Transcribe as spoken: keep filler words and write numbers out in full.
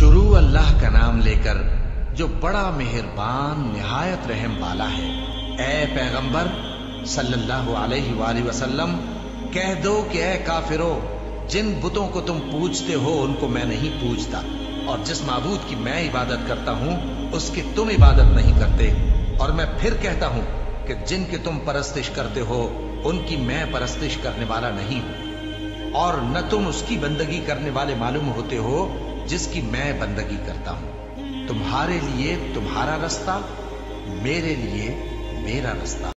शुरू अल्लाह का नाम लेकर जो बड़ा मेहरबान निहायत रहम वाला है। ए पैगंबर सल्लल्लाहु अलैहि वसल्लम कह दो कि ए काफिरो, जिन बुतों को तुम पूजते हो उनको मैं नहीं पूजता, और जिस माबूद की मैं इबादत करता हूँ उसकी तुम इबादत नहीं करते, और मैं फिर कहता हूँ कि जिनके तुम परस्तिश करते हो उनकी मैं परस्तिश करने वाला नहीं हूँ, और न तुम उसकी बंदगी करने वाले मालूम होते हो जिसकी मैं बंदगी करता हूँ। तुम्हारे लिए तुम्हारा रास्ता, मेरे लिए मेरा रास्ता।